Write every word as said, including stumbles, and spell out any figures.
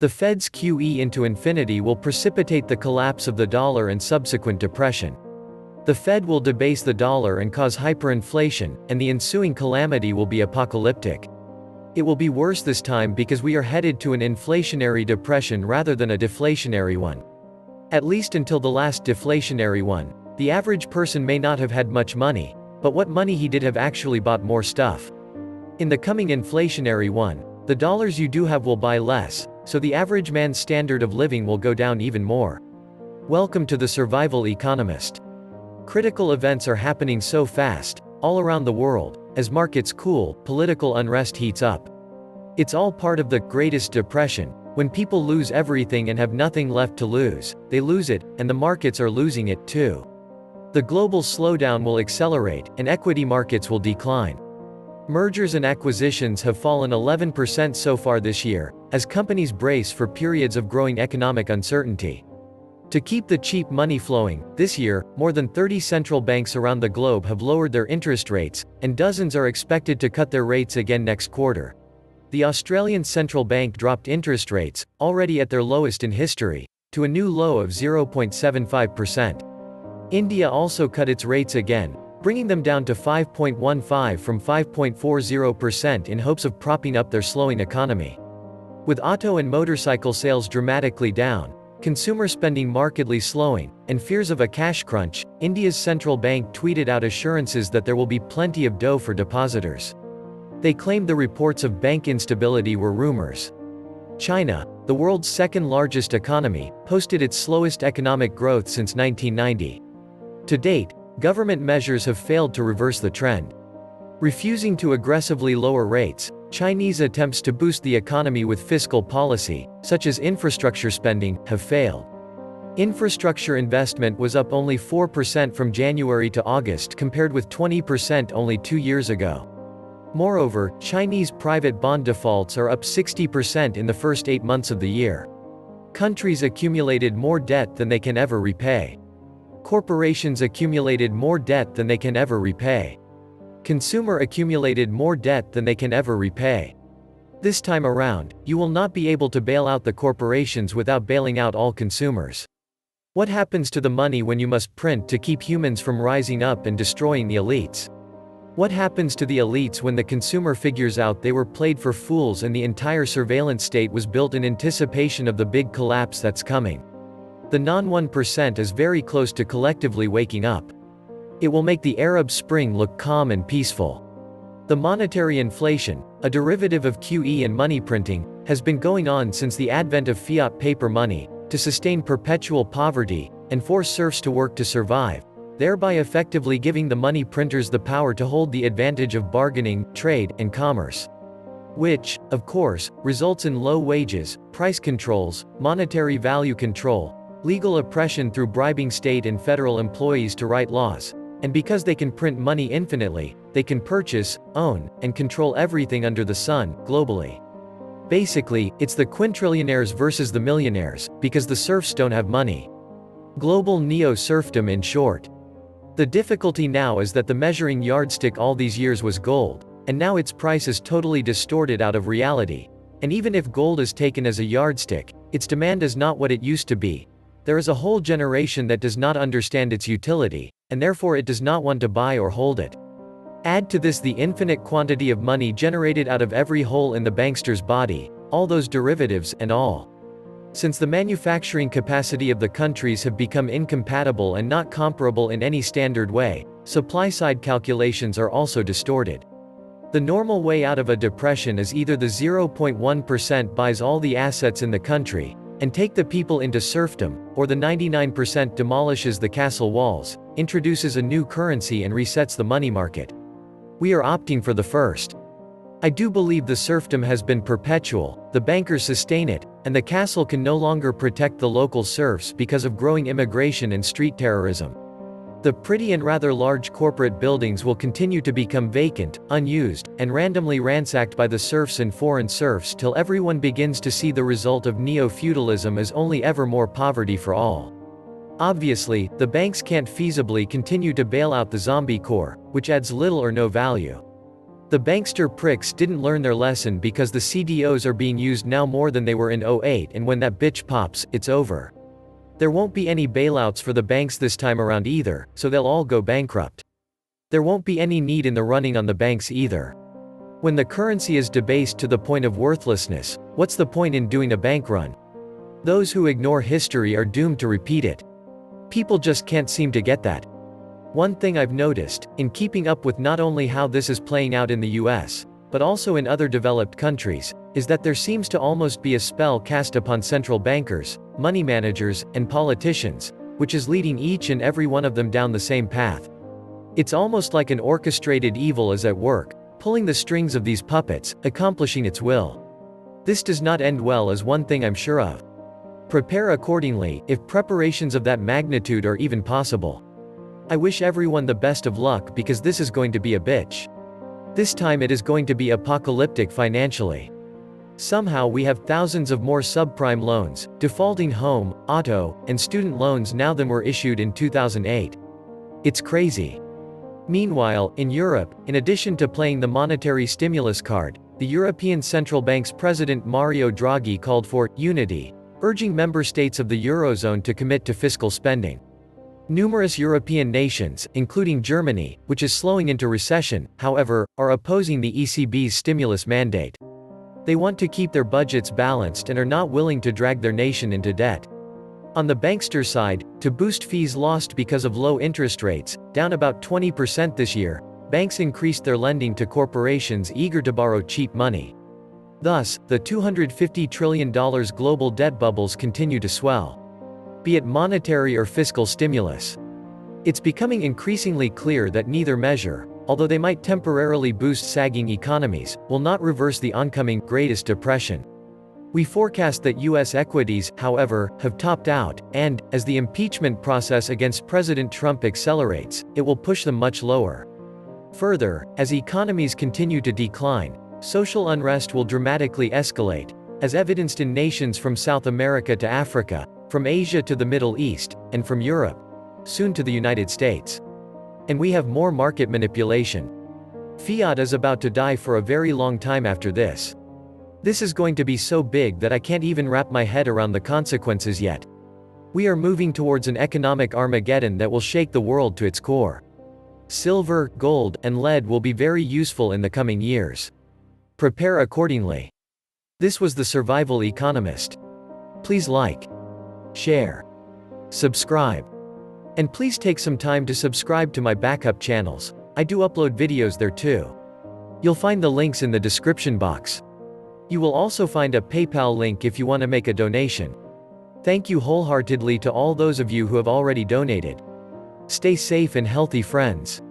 The Fed's Q E into infinity will precipitate the collapse of the dollar and subsequent depression. The Fed will debase the dollar and cause hyperinflation, and the ensuing calamity will be apocalyptic. It will be worse this time because we are headed to an inflationary depression rather than a deflationary one. At least until the last deflationary one, the average person may not have had much money, but what money he did have actually bought more stuff. In the coming inflationary one, the dollars you do have will buy less, so the average man's standard of living will go down even more. Welcome to the Survival Economist. Critical events are happening so fast, all around the world, as markets cool, political unrest heats up. It's all part of the Greatest Depression, when people lose everything and have nothing left to lose, they lose it, and the markets are losing it too. The global slowdown will accelerate, and equity markets will decline. Mergers and acquisitions have fallen eleven percent so far this year, as companies brace for periods of growing economic uncertainty. To keep the cheap money flowing, this year, more than thirty central banks around the globe have lowered their interest rates, and dozens are expected to cut their rates again next quarter. The Australian Central Bank dropped interest rates, already at their lowest in history, to a new low of zero point seven five percent. India also cut its rates again, bringing them down to five point one five from five point four zero percent in hopes of propping up their slowing economy. With auto and motorcycle sales dramatically down, consumer spending markedly slowing, and fears of a cash crunch, India's central bank tweeted out assurances that there will be plenty of dough for depositors. They claimed the reports of bank instability were rumors. China, the world's second largest economy, posted its slowest economic growth since nineteen ninety. To date, government measures have failed to reverse the trend. Refusing to aggressively lower rates, Chinese attempts to boost the economy with fiscal policy, such as infrastructure spending, have failed. Infrastructure investment was up only four percent from January to August compared with twenty percent only two years ago. Moreover, Chinese private bond defaults are up sixty percent in the first eight months of the year. Countries accumulated more debt than they can ever repay. Corporations accumulated more debt than they can ever repay. Consumer accumulated more debt than they can ever repay. This time around, you will not be able to bail out the corporations without bailing out all consumers. What happens to the money when you must print to keep humans from rising up and destroying the elites? What happens to the elites when the consumer figures out they were played for fools and the entire surveillance state was built in anticipation of the big collapse that's coming? The non one percent is very close to collectively waking up. It will make the Arab Spring look calm and peaceful. The monetary inflation, a derivative of Q E and money printing, has been going on since the advent of fiat paper money, to sustain perpetual poverty, and force serfs to work to survive, thereby effectively giving the money printers the power to hold the advantage of bargaining, trade, and commerce. Which, of course, results in low wages, price controls, monetary value control, legal oppression through bribing state and federal employees to write laws, and because they can print money infinitely, they can purchase, own, and control everything under the sun, globally. Basically, it's the quintrillionaires versus the millionaires, because the serfs don't have money. Global neo-serfdom in short. The difficulty now is that the measuring yardstick all these years was gold, and now its price is totally distorted out of reality. And even if gold is taken as a yardstick, its demand is not what it used to be. There is a whole generation that does not understand its utility, and therefore it does not want to buy or hold it. Add to this the infinite quantity of money generated out of every hole in the bankster's body, all those derivatives, and all. Since the manufacturing capacity of the countries have become incompatible and not comparable in any standard way, supply-side calculations are also distorted. The normal way out of a depression is either the zero point one percent buys all the assets in the country, and take the people into serfdom, or the ninety-nine percent demolishes the castle walls, introduces a new currency and resets the money market. We are opting for the first. I do believe the serfdom has been perpetual, the bankers sustain it, and the castle can no longer protect the local serfs because of growing immigration and street terrorism. The pretty and rather large corporate buildings will continue to become vacant, unused, and randomly ransacked by the serfs and foreign serfs till everyone begins to see the result of neo-feudalism as only ever more poverty for all. Obviously, the banks can't feasibly continue to bail out the zombie core, which adds little or no value. The bankster pricks didn't learn their lesson because the C D Os are being used now more than they were in oh eight, and when that bitch pops, it's over. There won't be any bailouts for the banks this time around either, so they'll all go bankrupt. There won't be any need in the running on the banks either. When the currency is debased to the point of worthlessness, what's the point in doing a bank run? Those who ignore history are doomed to repeat it. People just can't seem to get that. One thing I've noticed, in keeping up with not only how this is playing out in the U S, but also in other developed countries, is that there seems to almost be a spell cast upon central bankers, money managers, and politicians, which is leading each and every one of them down the same path. It's almost like an orchestrated evil is at work, pulling the strings of these puppets, accomplishing its will. This does not end well, is one thing I'm sure of. Prepare accordingly, if preparations of that magnitude are even possible. I wish everyone the best of luck because this is going to be a bitch. This time it is going to be apocalyptic financially. Somehow we have thousands of more subprime loans, defaulting home, auto, and student loans now than were issued in two thousand eight. It's crazy. Meanwhile, in Europe, in addition to playing the monetary stimulus card, the European Central Bank's president Mario Draghi called for unity, urging member states of the Eurozone to commit to fiscal spending. Numerous European nations, including Germany, which is slowing into recession, however, are opposing the E C B's stimulus mandate. They want to keep their budgets balanced and are not willing to drag their nation into debt. On the bankster side, to boost fees lost because of low interest rates, down about twenty percent this year, banks increased their lending to corporations eager to borrow cheap money. Thus, the two hundred fifty trillion dollar global debt bubbles continue to swell. Be it monetary or fiscal stimulus. It's becoming increasingly clear that neither measure, although they might temporarily boost sagging economies, will not reverse the oncoming Greatest Depression. We forecast that U S equities, however, have topped out, and, as the impeachment process against President Trump accelerates, it will push them much lower. Further, as economies continue to decline, social unrest will dramatically escalate, as evidenced in nations from South America to Africa, from Asia to the Middle East, and from Europe, soon to the United States. And we have more market manipulation. Fiat is about to die for a very long time after this. This is going to be so big that I can't even wrap my head around the consequences yet. We are moving towards an economic Armageddon that will shake the world to its core. Silver, gold, and lead will be very useful in the coming years. Prepare accordingly. This was the Survival Economist. Please like, share, subscribe. And please take some time to subscribe to my backup channels. I do upload videos there too. You'll find the links in the description box. You will also find a PayPal link if you want to make a donation. Thank you wholeheartedly to all those of you who have already donated. Stay safe and healthy, friends.